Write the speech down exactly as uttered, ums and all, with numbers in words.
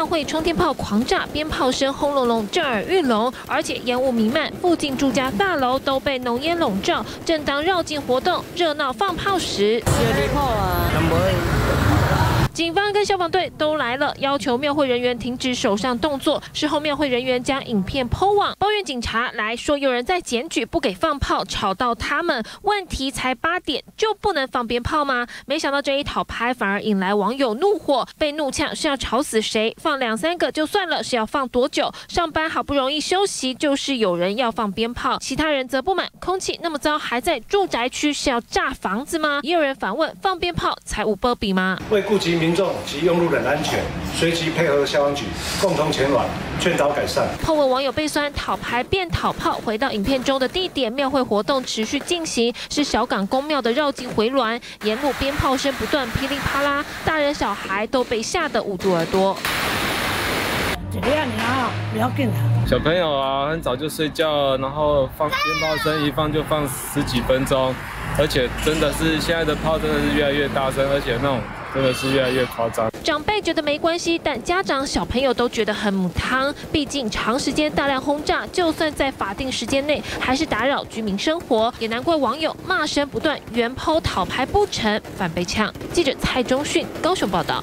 庙会冲天炮狂炸，鞭炮声轰隆隆，震耳欲聋，而且烟雾弥漫，附近住家大楼都被浓烟笼罩。正当绕境活动热闹放炮时，警方跟消防队都来了，要求庙会人员停止手上动作。事后，庙会人员将影片 po 网，抱怨警察来说有人在检举，不给放炮，吵到他们。问题才八点就不能放鞭炮吗？没想到这一讨拍反而引来网友怒火，被怒呛是要吵死谁？放两三个就算了，是要放多久？上班好不容易休息，就是有人要放鞭炮，其他人则不满，空气那么糟，还在住宅区是要炸房子吗？也有人反问，放鞭炮才有保庇吗？为顾及民众及用路人安全，随即配合消防局，共同前往劝导改善。后文网友被酸讨牌变讨炮，回到影片中的地点，庙会活动持续进行，是小港公庙的绕境回銮，沿路鞭炮声不断，噼里啪啦，大人小孩都被吓得捂住耳朵。怎么样你啊？不要紧啊。小朋友啊，很早就睡觉了，然后放鞭炮声一放就放十几分钟，而且真的是现在的炮真的是越来越大声，而且那种。真的是越来越夸张。长辈觉得没关系，但家长、小朋友都觉得很母汤。毕竟长时间大量轰炸，就算在法定时间内，还是打扰居民生活。也难怪网友骂声不断，原po讨拍不成，反被呛。记者蔡忠训高雄报道。